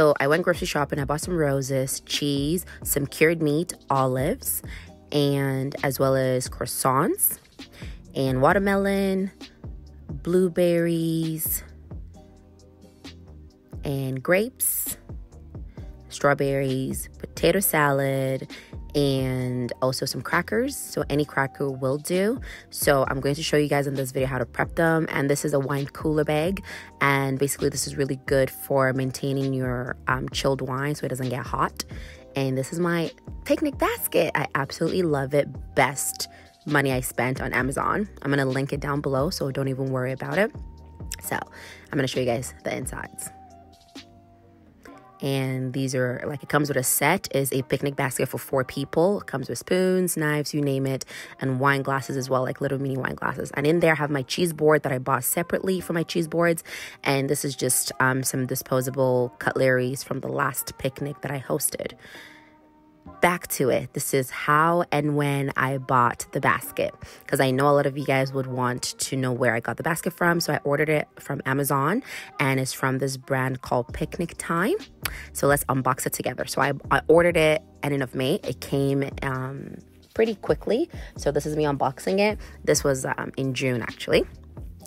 So I went grocery shopping. I bought some roses, cheese, some cured meat, olives, and as well as croissants and watermelon, blueberries, and grapes, strawberries, potato salad, and also some crackers. So any cracker will do. So I'm going to show you guys in this video how to prep them. And this is a wine cooler bag, and basically this is really good for maintaining your chilled wine so it doesn't get hot. And this is my picnic basket. I absolutely love it. Best money I spent on Amazon. I'm gonna link it down below, so don't even worry about it. So I'm gonna show you guys the insides. And these are like, it comes with a set, is a picnic basket for 4 people. It comes with spoons, knives, you name it, and wine glasses as well, like little mini wine glasses. And in there I have my cheese board that I bought separately for my cheese boards. And this is just some disposable cutleries from the last picnic that I hosted. Back to it. This is how and when I bought the basket, because I know a lot of you guys would want to know where I got the basket from. So I ordered it from Amazon, and it's from this brand called Picnic Time. So let's unbox it together. So I ordered it end of May. It came pretty quickly. So this is me unboxing it. This was in June actually.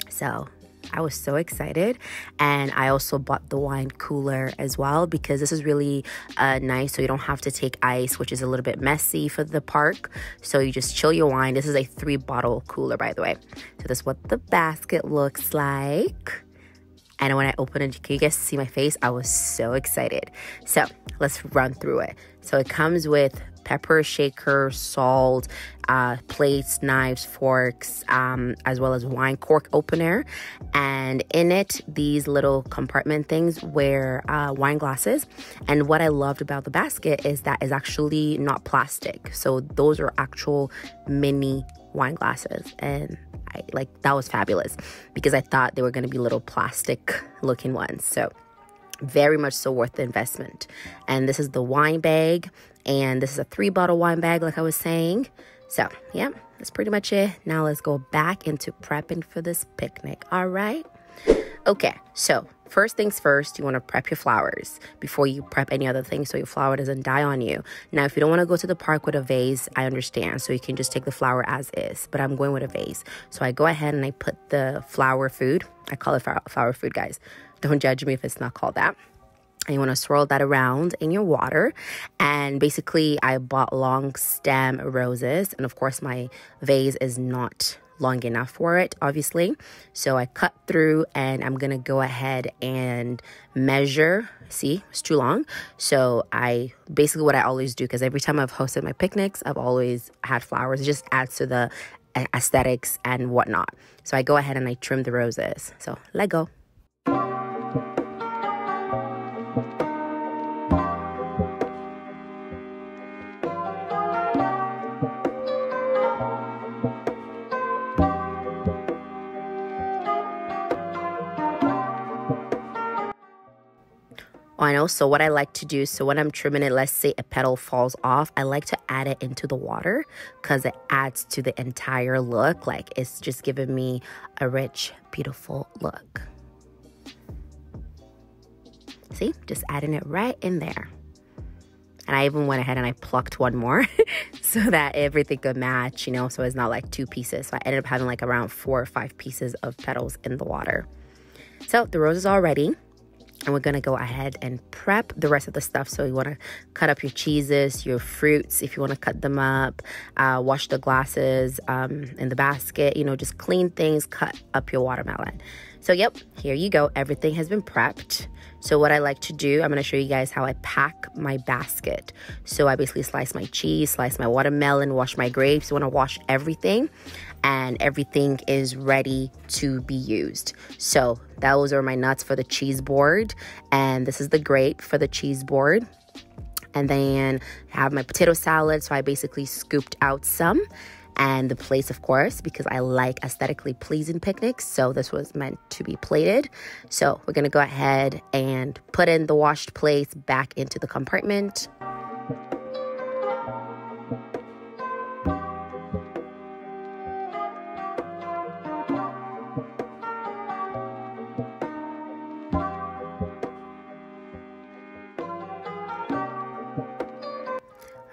So I was so excited, and I also bought the wine cooler as well, because this is really nice, so you don't have to take ice, which is a little bit messy for the park. So you just chill your wine. This is a 3-bottle cooler, by the way. So this is what the basket looks like. And when I opened it, can you guys see my face? I was so excited. So let's run through it. So it comes with pepper shaker, salt, plates, knives, forks, as well as wine cork opener. And in it, these little compartment things were wine glasses. And what I loved about the basket is that it's actually not plastic. So those are actual mini wine glasses. And that was fabulous, because I thought they were going to be little plastic looking ones. So very much so worth the investment. And this is the wine bag, and this is a 3-bottle wine bag, like I was saying. So yeah, that's pretty much it. Now let's go back into prepping for this picnic. All right. Okay, so first things first, you want to prep your flowers before you prep any other thing, so your flower doesn't die on you. Now, if you don't want to go to the park with a vase, I understand. So you can just take the flower as is, but I'm going with a vase. So I go ahead and I put the flower food. I call it flower food, guys. Don't judge me if it's not called that. And you want to swirl that around in your water. And basically, I bought long stem roses. And of course, my vase is not long enough for it, obviously. So I cut through, and I'm going to go ahead and measure. See, it's too long. So I basically, what I always do, because every time I've hosted my picnics, I've always had flowers. It just adds to the aesthetics and whatnot. So I go ahead and I trim the roses. So let go. So what I like to do, so when I'm trimming it, let's say a petal falls off, I like to add it into the water, because it adds to the entire look. Like, it's just giving me a rich, beautiful look. See, just adding it right in there. And I even went ahead and I plucked one more so that everything could match, you know, so it's not like 2 pieces. So I ended up having like around 4 or 5 pieces of petals in the water. So the rose is all ready. And we're going to go ahead and prep the rest of the stuff. So you want to cut up your cheeses, your fruits, if you want to cut them up, wash the glasses in the basket, you know, just clean things, cut up your watermelon. So, yep, here you go. Everything has been prepped. So what I like to do, I'm going to show you guys how I pack my basket. So I basically slice my cheese, slice my watermelon, wash my grapes. You want to wash everything, and everything is ready to be used. So those are my nuts for the cheese board. And this is the grape for the cheese board. And then I have my potato salad. So I basically scooped out some. And the plates, of course, because I like aesthetically pleasing picnics. So this was meant to be plated. So we're going to go ahead and put in the washed plates back into the compartment.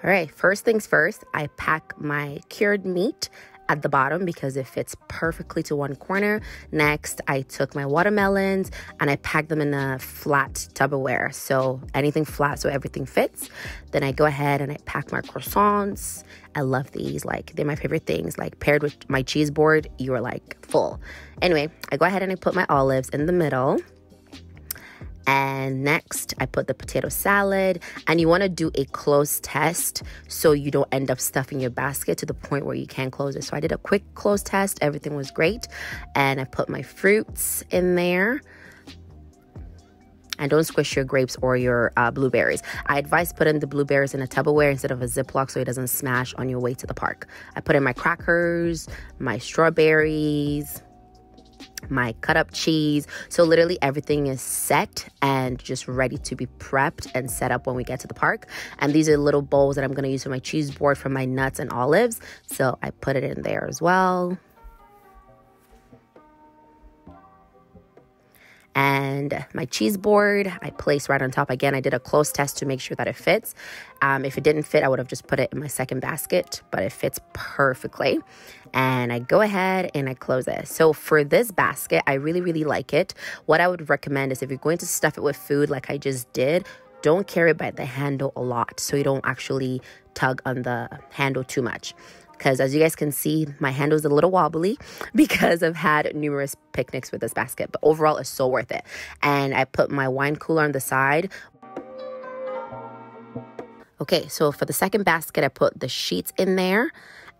All right, first things first, I pack my cured meat at the bottom because it fits perfectly to one corner. Next, I took my watermelons and I packed them in a flat Tupperware, so anything flat so everything fits. Then I go ahead and I pack my croissants. I love these, like they're my favorite things, like paired with my cheese board, you're like full. Anyway, I go ahead and I put my olives in the middle. And next, I put the potato salad, and you want to do a close test so you don't end up stuffing your basket to the point where you can't close it. So I did a quick close test. Everything was great. And I put my fruits in there. And don't squish your grapes or your blueberries. I advise putting the blueberries in a Tupperware instead of a Ziploc so it doesn't smash on your way to the park. I put in my crackers, my strawberries, my cut up cheese. So literally everything is set and just ready to be prepped and set up when we get to the park. And these are little bowls that I'm going to use for my cheese board for my nuts and olives. So I put it in there as well. And my cheese board I placed right on top. Again, I did a close test to make sure that it fits. If it didn't fit, I would have just put it in my second basket, but it fits perfectly. And I go ahead and I close it. So for this basket, I really like it. What I would recommend is if you're going to stuff it with food like I just did, don't carry it by the handle a lot so you don't actually tug on the handle too much. Because as you guys can see, my handle is a little wobbly because I've had numerous picnics with this basket. But overall, it's so worth it. And I put my wine cooler on the side. Okay, so for the second basket, I put the sheets in there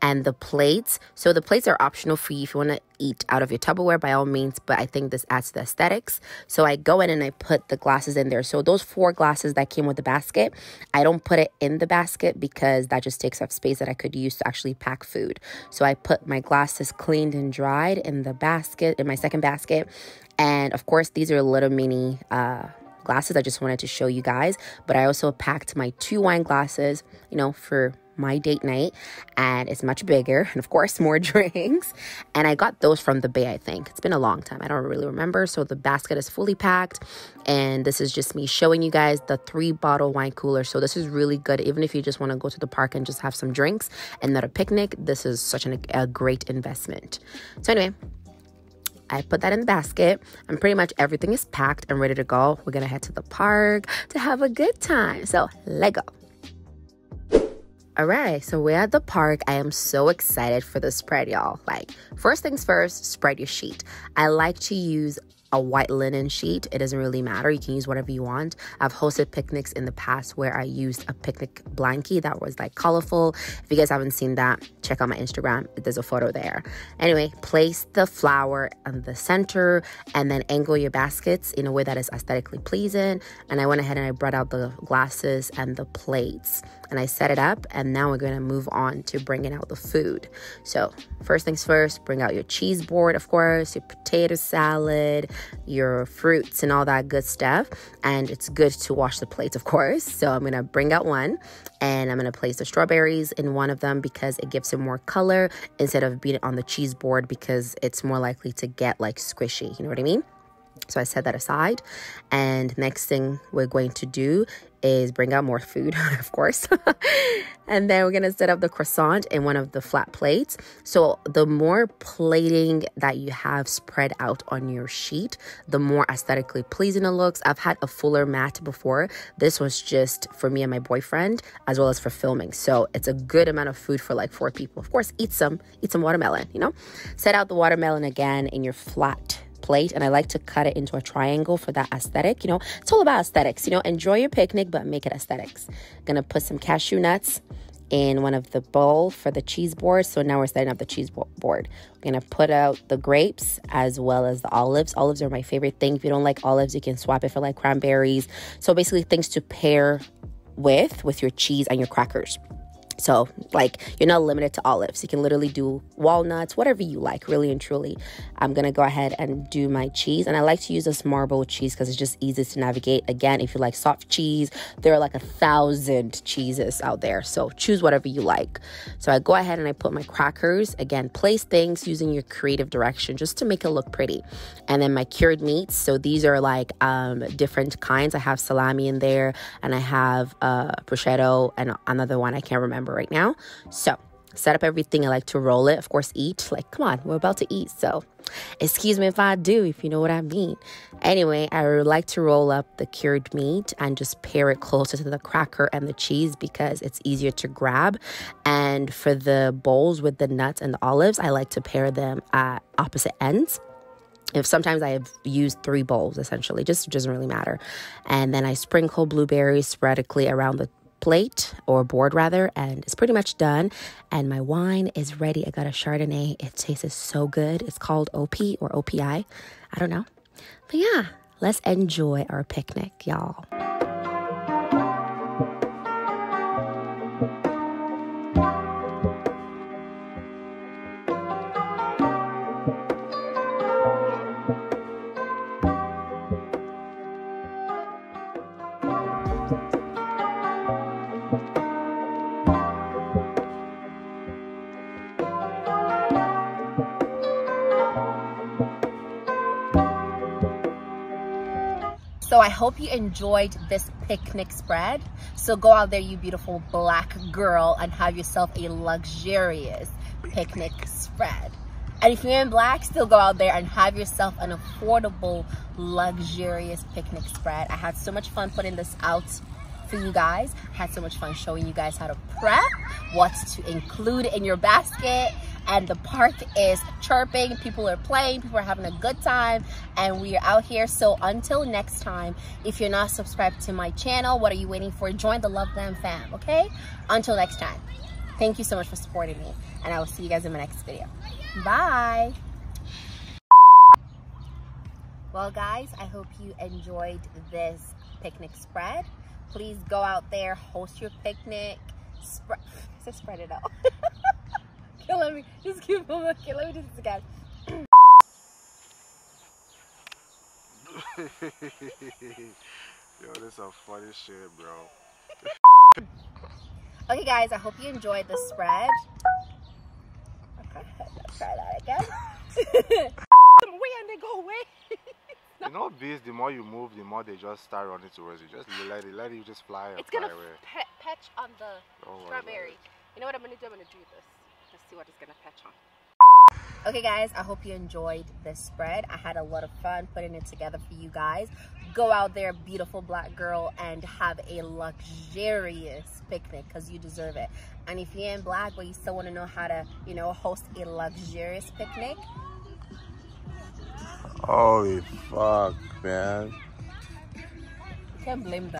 and the plates. So the plates are optional for you if you want to eat out of your Tupperware, by all means. But I think this adds to the aesthetics. So I go in and I put the glasses in there. So those 4 glasses that came with the basket, I don't put it in the basket because that just takes up space that I could use to actually pack food. So I put my glasses cleaned and dried in the basket, in my second basket. And of course, these are little mini glasses. I just wanted to show you guys. But I also packed my 2 wine glasses, you know, for my date night, and it's much bigger and of course more drinks. And I got those from the Bay, I think. It's been a long time. I don't really remember. So the basket is fully packed, and this is just me showing you guys the 3-bottle wine cooler. So this is really good even if you just want to go to the park and just have some drinks and not a picnic. This is such a great investment. So anyway, I put that in the basket, and pretty much everything is packed and ready to go. We're gonna head to the park to have a good time. So let's go. All right, so we're at the park. I am so excited for the spread, y'all. Like, first things first, spread your sheet. I like to use a white linen sheet. It doesn't really matter. You can use whatever you want. I've hosted picnics in the past where I used a picnic blankie that was like colorful. If you guys haven't seen that, check out my Instagram. There's a photo there. Anyway, place the flower in the center and then angle your baskets in a way that is aesthetically pleasing. And I went ahead and I brought out the glasses and the plates and I set it up, and now we're going to move on to bringing out the food. So first things first, bring out your cheese board, of course, your potato salad, your fruits and all that good stuff. And it's good to wash the plates, of course. So I'm gonna bring out one, and I'm gonna place the strawberries in one of them because it gives it more color instead of being on the cheese board because it's more likely to get like squishy, you know what I mean? So I set that aside, and next thing we're going to do is bring out more food, of course. And then we're gonna set up the croissant in one of the flat plates. So the more plating that you have spread out on your sheet, the more aesthetically pleasing it looks. I've had a fuller mat before. This was just for me and my boyfriend, as well as for filming. So it's a good amount of food for like 4 people. Of course, eat some watermelon, you know? Set out the watermelon again in your flat plate, and I like to cut it into a triangle for that aesthetic. You know, it's all about aesthetics. You know, enjoy your picnic, but make it aesthetics. Gonna put some cashew nuts in one of the bowl for the cheese board. So now we're setting up the cheese board. We're gonna put out the grapes as well as the olives. Olives are my favorite thing. If you don't like olives, you can swap it for like cranberries. So basically things to pair with your cheese and your crackers. So like, you're not limited to olives. You can literally do walnuts, whatever you like, really and truly. I'm going to go ahead and do my cheese. And I like to use this marble cheese because it's just easy to navigate. Again, if you like soft cheese, there are like 1,000 cheeses out there. So choose whatever you like. So I go ahead and I put my crackers. Again, place things using your creative direction just to make it look pretty. And then my cured meats. So these are like different kinds. I have salami in there and I have prosciutto and another one I can't remember right now. So set up everything. I like to roll it, of course. Eat, like, come on, we're about to eat, so excuse me if I do, if you know what I mean. Anyway, I would like to roll up the cured meat and just pair it closer to the cracker and the cheese because it's easier to grab. And for the bowls with the nuts and the olives, I like to pair them at opposite ends. If sometimes I have used 3 bowls, essentially, just doesn't really matter. And then I sprinkle blueberries sporadically around the plate or board rather, and it's pretty much done. And my wine is ready. I got a Chardonnay. It tastes so good. It's called OP or OPI. I don't know. But yeah, let's enjoy our picnic, y'all. So I hope you enjoyed this picnic spread. So go out there, you beautiful black girl, and have yourself a luxurious picnic spread. And if you're in black, still go out there and have yourself an affordable, luxurious picnic spread. I had so much fun putting this out for you guys. I had so much fun showing you guys how to prep, what to include in your basket. And the park is chirping, people are playing, people are having a good time, and we are out here. So until next time, if you're not subscribed to my channel, what are you waiting for? Join the Loveglam fam, okay? Until next time, thank you so much for supporting me, and I will see you guys in my next video. Bye. Well guys, I hope you enjoyed this picnic spread. Please go out there, host your picnic, spread it out. Let me just keep on looking. Let me do this again. Yo, this is some funny shit, bro. Okay, guys, I hope you enjoyed the spread. Okay, let's try that again. And they go away. You know, bees, the more you move, the more they just start running towards you. Just let it just fly. It's gonna patch on the strawberry. You know what I'm gonna do? I'm gonna do this. Let's see what it's gonna catch on. Okay guys, I hope you enjoyed this spread. I had a lot of fun putting it together for you guys. Go out there, beautiful black girl, and have a luxurious picnic because you deserve it. And if you're in black but you still want to know how to, you know, host a luxurious picnic. Holy fuck, man. You can't blame them.